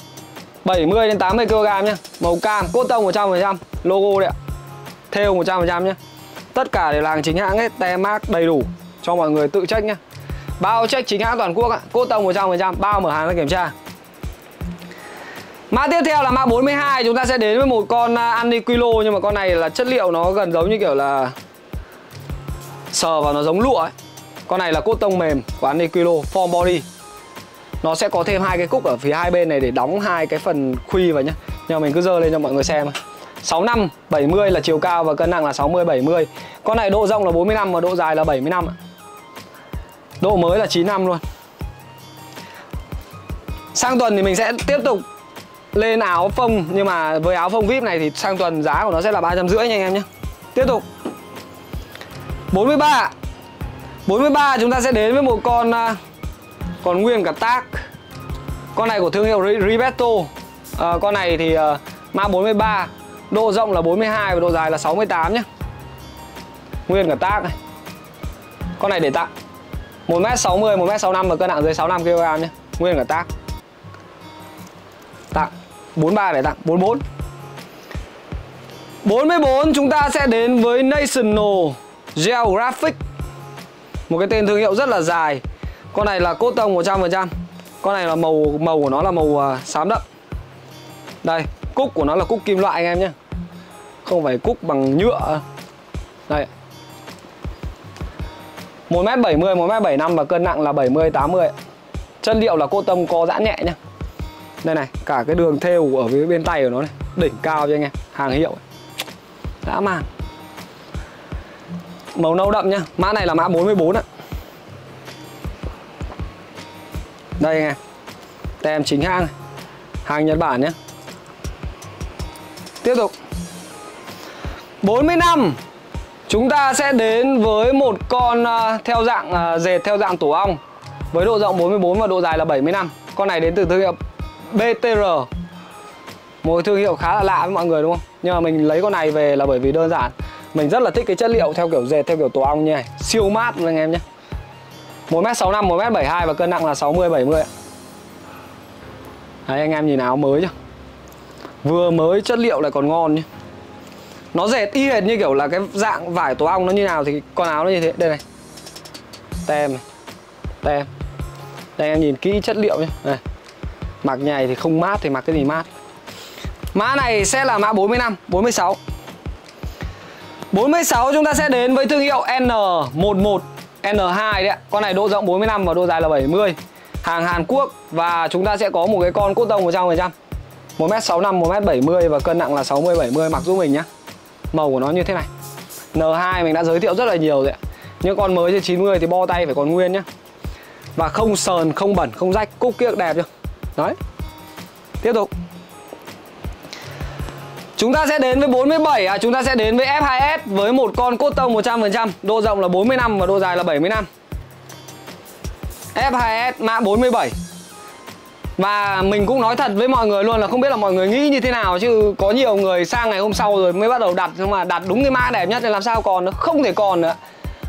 bảy mươi đến tám mươi ki lô gam nhé. Màu cam, cốt tông một trăm phần trăm. Logo đấy ạ, thêu một trăm phần trăm nhé. Tất cả đều là hàng chính hãng hết, tem mác đầy đủ cho mọi người tự check nhé. Bao check chính hãng toàn quốc ạ, cốt tông một trăm phần trăm, bao mở hàng ra kiểm tra. Mã tiếp theo là mã bốn mươi hai, chúng ta sẽ đến với một con Uniqlo. Nhưng mà con này là chất liệu nó gần giống như kiểu là sờ vào nó giống lụa ấy. Con này là cốt tông mềm của Uniqlo, form body. Nó sẽ có thêm hai cái cúc ở phía hai bên này để đóng hai cái phần khuy vào nhá. Nhưng mà mình cứ dơ lên cho mọi người xem. Sáu mươi lăm, bảy mươi là chiều cao và cân nặng là sáu mươi, bảy mươi. Con này độ rộng là bốn mươi lăm và độ dài là bảy mươi lăm ạ. Độ mới là chín mươi lăm luôn. Sang tuần thì mình sẽ tiếp tục lên áo phông. Nhưng mà với áo phông víp này thì sang tuần giá của nó sẽ là ba trăm rưỡi nha anh em nhé. Tiếp tục bốn mươi ba. Bốn mươi ba chúng ta sẽ đến với một con, còn nguyên cả tag. Con này của thương hiệu Reebok. à, Con này thì uh, mã bốn mươi ba, độ rộng là bốn mươi hai và độ dài là sáu mươi tám nhé. Nguyên cả tag này. Con này để tặng một mét sáu mươi, một mét sáu mươi lăm và cân nặng dưới sáu mươi lăm ki lô gam nhé. Nguyên cả tag. Tặng bốn mươi ba để tặng bốn mươi bốn. bốn mươi bốn chúng ta sẽ đến với National Geographic. Một cái tên thương hiệu rất là dài. Con này là cốt tông một trăm phần trăm. Con này là màu màu của nó là màu uh, xám đậm. Đây, cúc của nó là cúc kim loại anh em nhé. Không phải cúc bằng nhựa. Đây, một mét bảy mươi, một mét bảy mươi lăm và cân nặng là bảy mươi, tám mươi. Chất liệu là cốt tông có giãn nhẹ nhá. Đây này, cả cái đường thêu ở phía bên tay của nó này, đỉnh cao cho anh em, hàng hiệu. Dã man. Màu nâu đậm nhá. Mã này là mã bốn mươi bốn ạ. Đây anh em, tem chính hãng này. Hàng Nhật Bản nhá. Tiếp tục bốn mươi lăm. Chúng ta sẽ đến với một con uh, theo dạng uh, dệt theo dạng tổ ong với độ rộng bốn mươi bốn và độ dài là bảy mươi lăm. Con này đến từ thương hiệu bê tê rờ. Một thương hiệu khá là lạ với mọi người đúng không? Nhưng mà mình lấy con này về là bởi vì đơn giản, mình rất là thích cái chất liệu theo kiểu dệt theo kiểu tổ ong như này, siêu mát anh em nhé. một mét sáu mươi lăm, một mét bảy mươi hai và cân nặng là sáu mươi, bảy mươi. Đấy anh em nhìn áo mới chưa? Vừa mới, chất liệu lại còn ngon nhé. Nó dệt y hệt như kiểu là cái dạng vải tổ ong nó như nào thì con áo nó như thế. Đây này, tem này, tem. Đây em nhìn kỹ chất liệu nhé. Đây. Mặc nhầy thì không mát thì mặc cái gì mát. Mã này sẽ là mã bốn mươi lăm, bốn mươi sáu. bốn mươi sáu chúng ta sẽ đến với thương hiệu N mười một, N hai đấy ạ. Con này độ rộng bốn mươi lăm và độ dài là bảy mươi. Hàng Hàn Quốc và chúng ta sẽ có một cái con cốt tông một trăm phần trăm. một mét sáu mươi lăm, một mét bảy mươi và cân nặng là sáu mươi, bảy mươi. Mặc giúp mình nhé. Màu của nó như thế này. N hai mình đã giới thiệu rất là nhiều rồi ạ. Những con mới trên chín mươi thì bo tay phải còn nguyên nhá. Và không sờn, không bẩn, không rách, cúc kiếc đẹp nhá. Đấy. Tiếp tục. Chúng ta sẽ đến với bốn mươi bảy à, chúng ta sẽ đến với F hai S với một con cốt tông một trăm phần trăm, độ rộng là bốn mươi lăm và độ dài là bảy mươi lăm. F hai S mã bốn mươi bảy. Và mình cũng nói thật với mọi người luôn là không biết là mọi người nghĩ như thế nào, chứ có nhiều người sang ngày hôm sau rồi mới bắt đầu đặt, nhưng mà đặt đúng cái mã đẹp nhất thì làm sao còn nữa, không thể còn nữa.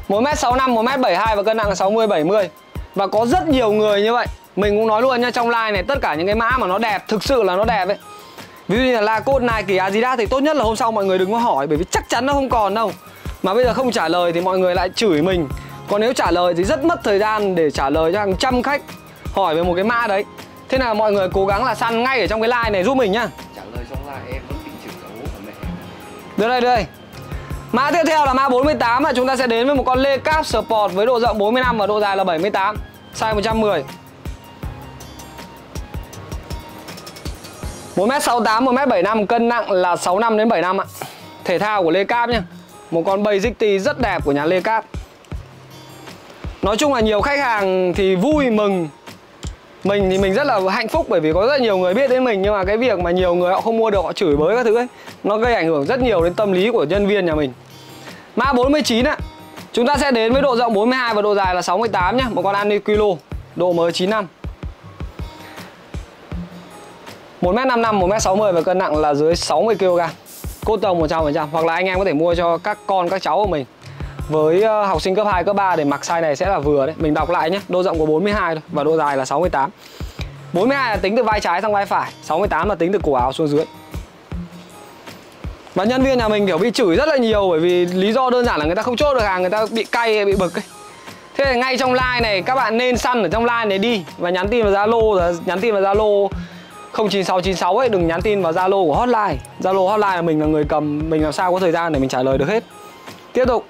một mét sáu mươi lăm, một mét bảy mươi hai và cân nặng là sáu mươi, bảy mươi. Và có rất nhiều người như vậy. Mình cũng nói luôn nha, trong live này tất cả những cái mã mà nó đẹp, thực sự là nó đẹp ấy, Ví dụ như là Lacoste, Nike, Adidas thì tốt nhất là hôm sau mọi người đừng có hỏi, bởi vì chắc chắn nó không còn đâu. Mà bây giờ không trả lời thì mọi người lại chửi mình. Còn nếu trả lời thì rất mất thời gian để trả lời cho hàng trăm khách hỏi về một cái mã đấy. Thế là mọi người cố gắng là săn ngay ở trong cái like này giúp mình nhá. Trả lời trong like em vẫn bị chửi cả bố cả mẹ. Đưa đây, đưa đây. Mã tiếp theo là mã bốn mươi tám và chúng ta sẽ đến với một con Le Coq Sportif với độ rộng bốn mươi lăm và độ dài là bảy mươi tám, size một trăm mười. một mét sáu mươi tám, một mét bảy mươi lăm, cân nặng là sáu mươi lăm đến bảy mươi lăm ạ. Thể thao của Le Coq nhá. Một con basic tee rất đẹp của nhà Le Coq. Nói chung là nhiều khách hàng thì vui mừng. Mình thì mình rất là hạnh phúc bởi vì có rất nhiều người biết đến mình. Nhưng mà cái việc mà nhiều người họ không mua được, họ chửi bới các thứ ấy, nó gây ảnh hưởng rất nhiều đến tâm lý của nhân viên nhà mình. Mã bốn mươi chín ạ. Chúng ta sẽ đến với độ rộng bốn mươi hai và độ dài là sáu mươi tám nhá. Một con Uniqlo, độ mới chín mươi lăm, một mét năm mươi lăm, một mét sáu mươi và cân nặng là dưới sáu mươi ki lô gam. Cốt tông một trăm phần trăm. Hoặc là anh em có thể mua cho các con, các cháu của mình. Với học sinh cấp hai, cấp ba để mặc size này sẽ là vừa đấy. Mình đọc lại nhé, độ rộng của bốn mươi hai thôi và độ dài là sáu mươi tám. Bốn mươi hai là tính từ vai trái sang vai phải, sáu mươi tám là tính từ cổ áo xuống dưới. Và nhân viên nhà mình kiểu bị chửi rất là nhiều, bởi vì lý do đơn giản là người ta không chốt được hàng, người ta bị cay hay bị bực ấy. Thế là ngay trong line này các bạn nên săn ở trong line này đi. Và nhắn tin vào Zalo, nhắn tin vào Zalo không chín sáu chín sáu ấy, đừng nhắn tin vào Zalo của hotline. Zalo hotline là mình là người cầm, mình làm sao có thời gian để mình trả lời được hết. Tiếp tục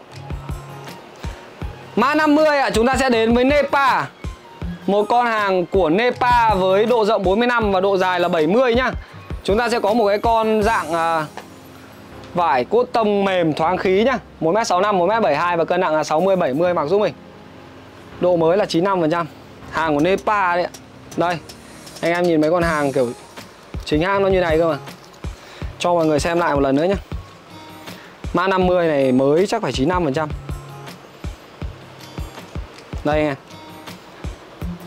mã năm mươi ạ, à, chúng ta sẽ đến với Nepa. Một con hàng của Nepa với độ rộng bốn mươi lăm và độ dài là bảy mươi nhá. Chúng ta sẽ có một cái con dạng à, vải cốt tông mềm thoáng khí nhá. một mét sáu mươi lăm, một mét bảy mươi hai và cân nặng là sáu mươi bảy mươi, mặc giúp mình. Độ mới là chín mươi lăm phần trăm. Hàng của Nepa đấy ạ. Đây, anh em nhìn mấy con hàng kiểu chính hãng nó như này cơ mà. Cho mọi người xem lại một lần nữa nhá. Mã năm mươi này mới chắc phải chín mươi lăm phần trăm. Đây nghe,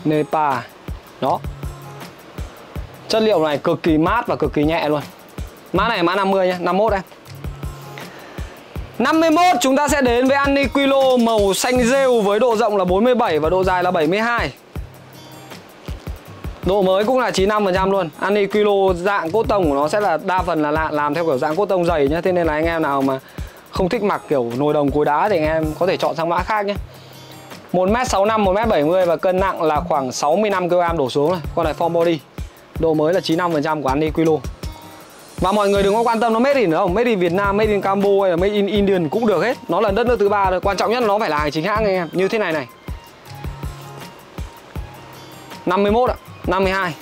Nepa. Đó. Chất liệu này cực kỳ mát và cực kỳ nhẹ luôn. Mã này mã năm mươi nhé, năm mươi mốt em. Năm mươi mốt chúng ta sẽ đến với Uniqlo màu xanh rêu với độ rộng là bốn mươi bảy và độ dài là bảy mươi hai. Độ mới cũng là chín mươi lăm phần trăm luôn. Uniqlo dạng cốt tông của nó sẽ là đa phần là làm theo kiểu dạng cốt tông dày nhé. Thế nên là anh em nào mà không thích mặc kiểu nồi đồng cối đá thì anh em có thể chọn sang mã khác nhé. một mét sáu mươi lăm, một mét bảy mươi và cân nặng là khoảng sáu mươi lăm ki lô gam đổ xuống rồi. Con này form body. Độ mới là chín mươi lăm phần trăm của Uniqlo. Và mọi người đừng có quan tâm nó made in nữa không? Made in Việt Nam, made in Cambodia hay là made in Indian cũng được hết. Nó là đất nước thứ ba thôi. Quan trọng nhất nó phải là hàng chính hãng anh em. Như thế này này. năm mươi mốt ạ, năm mươi hai.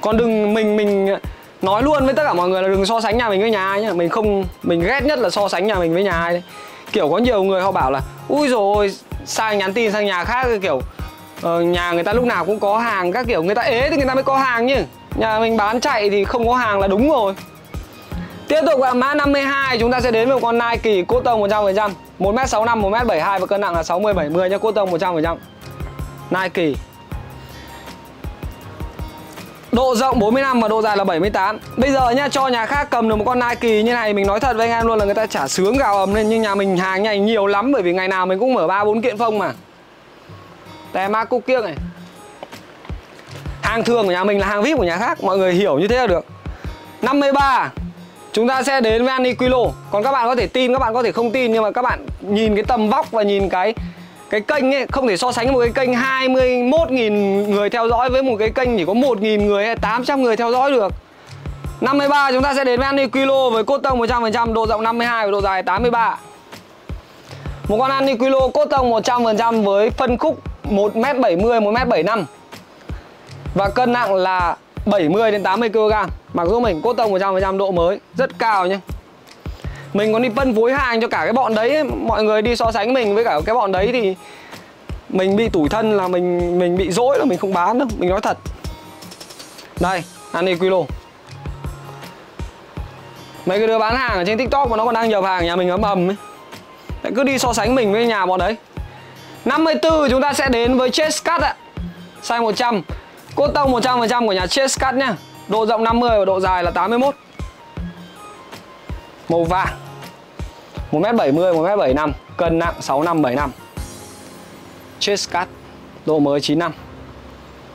Còn đừng mình mình nói luôn với tất cả mọi người là đừng so sánh nhà mình với nhà ai nhá. Mình không mình ghét nhất là so sánh nhà mình với nhà ai đấy. Kiểu có nhiều người họ bảo là ui dồi ôi, sang nhắn tin sang nhà khác kiểu uh, nhà người ta lúc nào cũng có hàng các kiểu, người ta ế thì người ta mới có hàng nhỉ, nhà mình bán chạy thì không có hàng là đúng rồi. Tiếp tục ạ, mã năm mươi hai chúng ta sẽ đến với một con Nike cốt tông một trăm phần trăm, một mét sáu mươi lăm, một mét bảy mươi hai và cân nặng là sáu mươi bảy mươi nhá, cốt tông một trăm phần trăm Nike. Độ rộng bốn mươi lăm và độ dài là bảy mươi tám. Bây giờ nhá, cho nhà khác cầm được một con Nike như này, mình nói thật với anh em luôn là người ta chả sướng gào ầm lên. Nhưng nhà mình hàng này nhiều lắm, bởi vì ngày nào mình cũng mở ba bốn kiện phông mà. Tè ma cúc kiếc này. Hàng thường của nhà mình là hàng víp của nhà khác, mọi người hiểu như thế là được. năm mươi ba chúng ta sẽ đến với Uniqlo. Còn các bạn có thể tin, các bạn có thể không tin, nhưng mà các bạn nhìn cái tầm vóc và nhìn cái cái kênh ấy, không thể so sánh một cái kênh hai mươi mốt nghìn người theo dõi với một cái kênh chỉ có một nghìn người hay tám trăm người theo dõi được. năm mươi ba chúng ta sẽ đến với Uniqlo với cốt tông một trăm phần trăm, độ rộng năm mươi hai và độ dài tám mươi ba. Một con Uniqlo cốt tông một trăm phần trăm với phân khúc một mét bảy mươi, một mét bảy mươi lăm và cân nặng là bảy mươi đến tám mươi ki lô gam. Mặc dù mình cốt tông một trăm phần trăm, độ mới rất cao nhé. Mình còn đi phân phối hàng cho cả cái bọn đấy ấy. Mọi người đi so sánh mình với cả cái bọn đấy thì mình bị tủi thân, là mình mình bị dỗi là mình không bán đâu. Mình nói thật. Đây, Uniqlo. Mấy cái đứa bán hàng ở trên TikTok mà nó còn đang nhập hàng nhà mình ấm ầm ấy. Đấy, cứ đi so sánh mình với nhà bọn đấy. năm mươi tư chúng ta sẽ đến với Chase Cut ạ. Size một trăm. Cốt tông một trăm phần trăm của nhà Chase Cut nhá. Độ rộng năm mươi và độ dài là tám mươi mốt. Màu vàng, một mét bảy mươi, một mét bảy mươi lăm, cân nặng sáu mươi lăm đến bảy mươi lăm. Chase Cut, độ mới chín mươi lăm.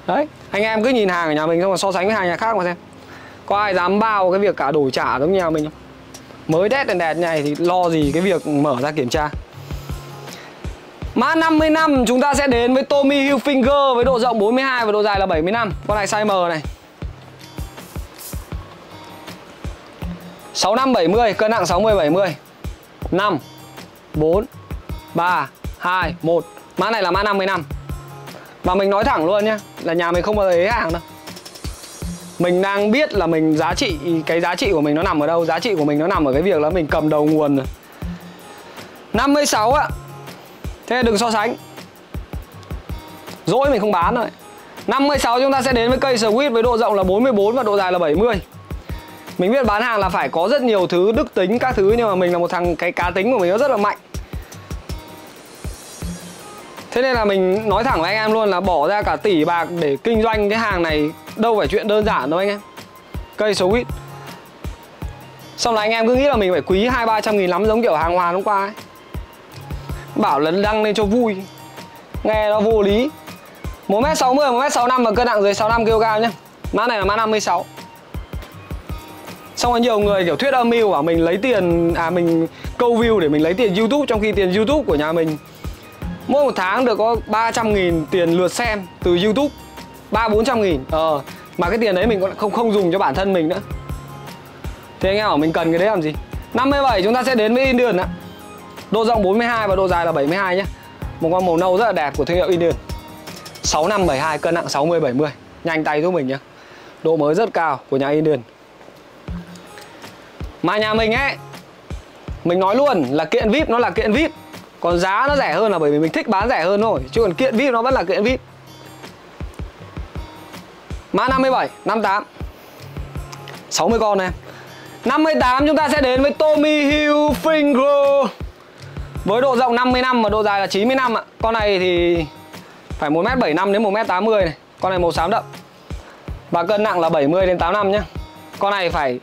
Đấy, anh em cứ nhìn hàng của nhà mình xong rồi so sánh với hàng nhà khác mà xem. Có ai dám bao cái việc cả đổi trả giống nhà mình không? Mới đét đèn đẹp này thì lo gì cái việc mở ra kiểm tra. Mã năm mươi lăm chúng ta sẽ đến với Tommy Hilfiger với độ rộng bốn mươi hai và độ dài là bảy mươi lăm. Con này size M này, sáu mươi lăm bảy mươi, cân nặng sáu mươi bảy mươi. Năm bốn ba hai một. Mã này là mã năm mươi lăm. Và mình nói thẳng luôn nhé, là nhà mình không bao giờ ế hàng đâu. Mình đang biết là mình giá trị, cái giá trị của mình nó nằm ở đâu. Giá trị của mình nó nằm ở cái việc là mình cầm đầu nguồn rồi. Năm mươi sáu ạ. Thế đừng so sánh, dỗi mình không bán rồi. Năm mươi sáu chúng ta sẽ đến với cây Swift với độ rộng là bốn mươi bốn và độ dài là bảy mươi. Mình biết bán hàng là phải có rất nhiều thứ, đức tính các thứ, nhưng mà mình là một thằng, cái cá tính của mình nó rất là mạnh. Thế nên là mình nói thẳng với anh em luôn là bỏ ra cả tỷ bạc để kinh doanh cái hàng này đâu phải chuyện đơn giản đâu anh em. Cây Swift. Xong là anh em cứ nghĩ là mình phải quý hai ba trăm nghìn lắm, giống kiểu hàng Hoàn hôm qua ấy. Bảo lấn đăng lên cho vui, nghe nó vô lý. Một mét sáu mươi, một mét sáu mươi lăm và cân nặng dưới sáu mươi lăm ki lô gam nhé. Mã này là mã năm mươi sáu. Xong có nhiều người kiểu thuyết âm mưu bảo mình lấy tiền, à mình câu view để mình lấy tiền YouTube, trong khi tiền YouTube của nhà mình mỗi một tháng được có ba trăm nghìn tiền lượt xem từ YouTube, ba bốn trăm nghìn. Ờ, mà cái tiền đấy mình còn không không dùng cho bản thân mình nữa. Thế anh em bảo mình cần cái đấy làm gì? năm mươi bảy chúng ta sẽ đến với Indian ạ. Độ rộng bốn mươi hai và độ dài là bảy mươi hai nhé. Một con màu nâu rất là đẹp của thương hiệu Indian. sáu mươi lăm bảy mươi hai, cân nặng sáu mươi bảy mươi. Nhanh tay giúp mình nhé. Độ mới rất cao của nhà Indian. Mà nhà mình ấy, mình nói luôn là kiện víp nó là kiện víp. Còn giá nó rẻ hơn là bởi vì mình thích bán rẻ hơn thôi. Chứ còn kiện víp nó vẫn là kiện víp. Mã năm mươi bảy, năm mươi tám, sáu mươi con này. Năm mươi tám chúng ta sẽ đến với Tommy Hilfiger với độ rộng năm mươi lăm và độ dài là chín mươi lăm ạ. Con này thì phải một mét bảy mươi lăm đến một mét tám mươi này. Con này màu xám đậm và cân nặng là bảy mươi đến tám mươi lăm nhá. Con này phải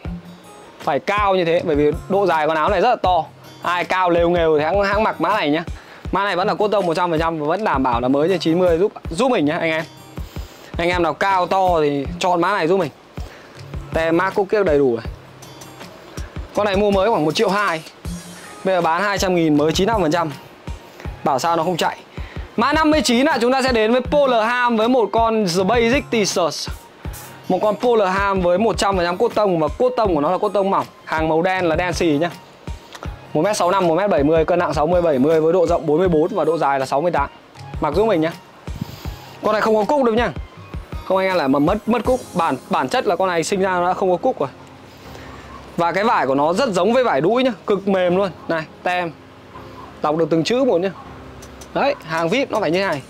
phải cao như thế bởi vì độ dài con áo này rất là to. Ai cao lều nghều thì hãng, hãng mặc mã này nhá. Mã này vẫn là cotton một trăm phần trăm và vẫn đảm bảo là mới trên chín mươi, giúp giúp mình nhá anh em. Anh em nào cao to thì chọn mã này giúp mình. Tem mác cúc kiếc đầy đủ này. Con này mua mới khoảng một triệu hai. Bây giờ bán hai trăm nghìn mới chín mươi lăm phần trăm. Bảo sao nó không chạy. Mã năm mươi chín là chúng ta sẽ đến với Polerham với một con The Basic T-shirt. Một con Polerham với một trăm phần trăm cotton và cotton của nó là cotton mỏng. Hàng màu đen là đen xì nhá. một mét sáu mươi lăm, một mét bảy mươi, cân nặng sáu mươi bảy mươi với độ rộng bốn mươi bốn và độ dài là sáu mươi tám. Mặc giúp mình nhá. Con này không có cúc đâu nhá. Không anh em lại mà mất mất cúc. Bản bản chất là con này sinh ra nó đã không có cúc rồi. Và cái vải của nó rất giống với vải đũi nhá, cực mềm luôn. Này, tem đọc được từng chữ một nhá. Đấy, hàng víp nó phải như thế này.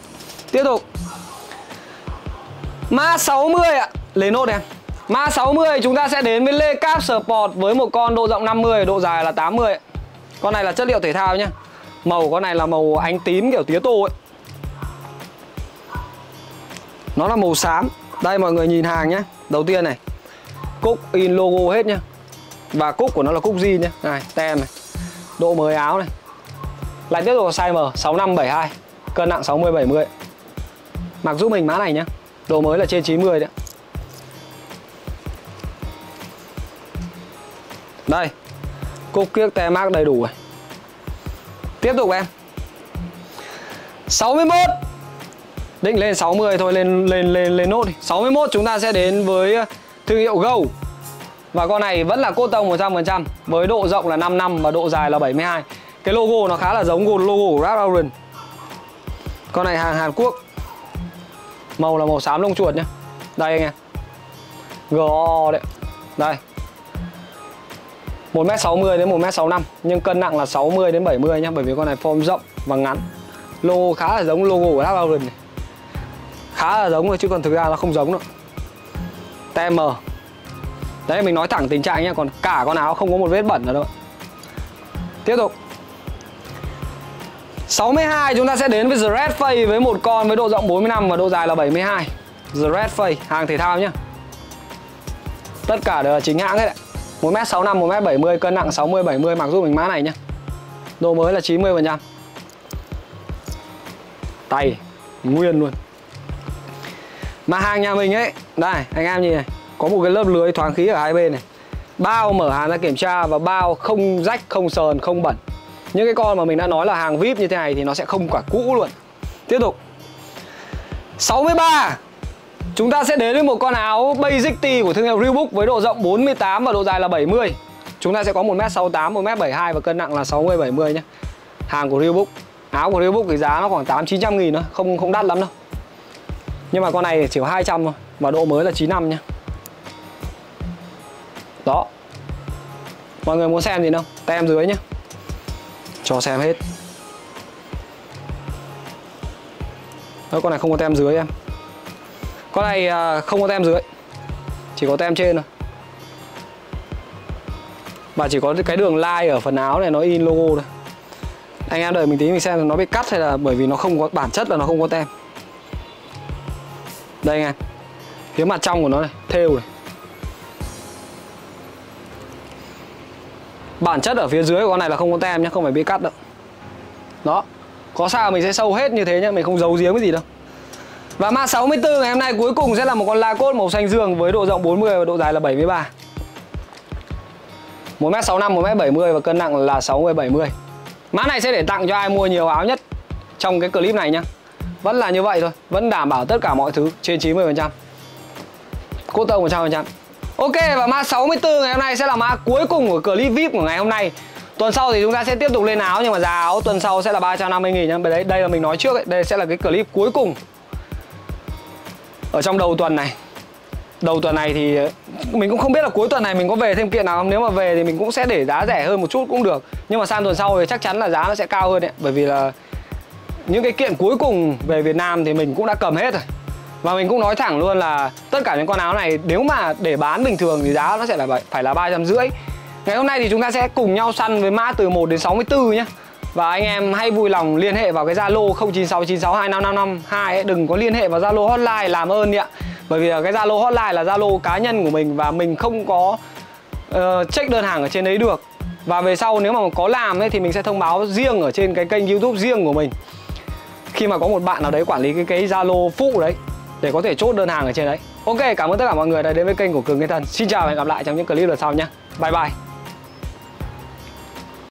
Tiếp tục. Mã sáu mươi ạ, lấy nốt em. Mã sáu mươi chúng ta sẽ đến với Le Coq Sportif với một con độ rộng năm mươi, độ dài là tám mươi. Con này là chất liệu thể thao nhá. Màu con này là màu ánh tím kiểu tía tô ấy. Nó là màu xám. Đây mọi người nhìn hàng nhá. Đầu tiên này, cúc in logo hết nhá. Và cúc của nó là cúc jean nhá. Này, tem này. Độ mới áo này. Lại tiếp tục size M, sáu mươi lăm bảy mươi hai. Cân nặng sáu mươi bảy mươi. Mặc giúp mình mã này nhá. Độ mới là trên chín mươi đấy. Đây. Cúc kiếc tem mác đầy đủ rồi. Tiếp tục em. sáu mươi mốt. Định lên sáu mươi thôi, lên lên lên lên nốt đi. sáu mươi mốt chúng ta sẽ đến với thương hiệu Go. Và con này vẫn là cotton một trăm phần trăm với độ rộng là năm mươi lăm và độ dài là bảy mươi hai. Cái logo nó khá là giống logo của Ralph Lauren. Con này hàng Hàn Quốc. Màu là màu xám lông chuột nhá. Đây anh em. giê o đấy. Đây. một mét sáu mươi đến một mét sáu mươi lăm nhưng cân nặng là sáu mươi đến bảy mươi nhá, bởi vì con này form rộng và ngắn. Logo khá là giống logo của Ralph Lauren này. Khá là giống thôi chứ còn thực ra nó không giống đâu. tê em. Đấy, mình nói thẳng tình trạng nhé, còn cả con áo không có một vết bẩn nào đâu. Tiếp tục. sáu mươi hai chúng ta sẽ đến với The Red Face với một con với độ rộng bốn mươi lăm và độ dài là bảy mươi hai. The Red Face, hàng thể thao nhá. Tất cả đều là chính hãng hết ạ. một mét sáu mươi lăm, một mét bảy mươi, cân nặng sáu mươi bảy mươi, mặc giúp mình mã này nhá. Độ mới là chín mươi phần trăm. Tay nguyên luôn. Mà hàng nhà mình ấy, đây anh em nhìn này, có một cái lớp lưới thoáng khí ở hai bên này. Bao mở hàng ra kiểm tra và bao không rách, không sờn, không bẩn. Những cái con mà mình đã nói là hàng vi ai pi như thế này thì nó sẽ không quả cũ luôn. Tiếp tục sáu mươi ba. Chúng ta sẽ đến với một con áo basic tee của thương hiệu Reebok với độ rộng bốn mươi tám và độ dài là bảy mươi. Chúng ta sẽ có một mét sáu mươi tám, một mét bảy mươi hai và cân nặng là sáu mươi bảy mươi nhé. Hàng của Reebok. Áo của Reebok thì giá nó khoảng tám trăm chín mươi nghìn thôi, không không đắt lắm đâu. Nhưng mà con này chỉ có hai trăm thôi mà độ mới là chín năm nhé. Đó. Mọi người muốn xem gì không? Tay em dưới nhé. Cho xem hết. Đó, con này không có tem dưới em. Con này không có tem dưới, chỉ có tem trên thôi. Và chỉ có cái đường line ở phần áo này nó in logo thôi. Anh em đợi mình tí mình xem nó bị cắt hay là bởi vì nó không có, bản chất là nó không có tem. Đây anh em, phía mặt trong của nó này, thêu này. Bản chất ở phía dưới của con này là không có tem nhé, không phải bị cắt đâu. Đó, có sao mình sẽ sâu hết như thế nhé, mình không giấu giếm cái gì đâu. Và mã sáu mươi tư ngày hôm nay cuối cùng sẽ là một con Lacoste màu xanh dương với độ rộng bốn mươi và độ dài là bảy mươi ba. một mét sáu mươi lăm, một mét bảy mươi và cân nặng là sáu mươi bảy mươi. Mã này sẽ để tặng cho ai mua nhiều áo nhất trong cái clip này nhá. Vẫn là như vậy thôi, vẫn đảm bảo tất cả mọi thứ trên chín mươi phần trăm. Cô tông một trăm phần trăm. Ok, và mã sáu mươi tư ngày hôm nay sẽ là mã cuối cùng của clip vi ai pi của ngày hôm nay. Tuần sau thì chúng ta sẽ tiếp tục lên áo, nhưng mà giá áo tuần sau sẽ là ba trăm năm mươi nghìn nhá. Đấy, đây là mình nói trước ấy, đây sẽ là cái clip cuối cùng ở trong đầu tuần này. Đầu tuần này thì mình cũng không biết là cuối tuần này mình có về thêm kiện nào không. Nếu mà về thì mình cũng sẽ để giá rẻ hơn một chút cũng được. Nhưng mà sang tuần sau thì chắc chắn là giá nó sẽ cao hơn đấy. Bởi vì là những cái kiện cuối cùng về Việt Nam thì mình cũng đã cầm hết rồi. Và mình cũng nói thẳng luôn là tất cả những con áo này nếu mà để bán bình thường thì giá nó sẽ là phải là ba trăm rưỡi. Ngày hôm nay thì chúng ta sẽ cùng nhau săn với mã từ một đến sáu mươi tư nhé. Và anh em hãy vui lòng liên hệ vào cái Zalo không chín sáu chín sáu hai năm năm năm hai ấy. Đừng có liên hệ vào Zalo hotline, làm ơn đi ạ. Bởi vì cái Zalo hotline là Zalo cá nhân của mình và mình không có uh, check đơn hàng ở trên đấy được. Và về sau nếu mà có làm ấy, thì mình sẽ thông báo riêng ở trên cái kênh YouTube riêng của mình. Khi mà có một bạn nào đấy quản lý cái cái Zalo phụ đấy để có thể chốt đơn hàng ở trên đấy. Ok, cảm ơn tất cả mọi người đã đến với kênh của Cường Kiên Thân. Xin chào và hẹn gặp lại trong những clip lần sau nhé. Bye bye.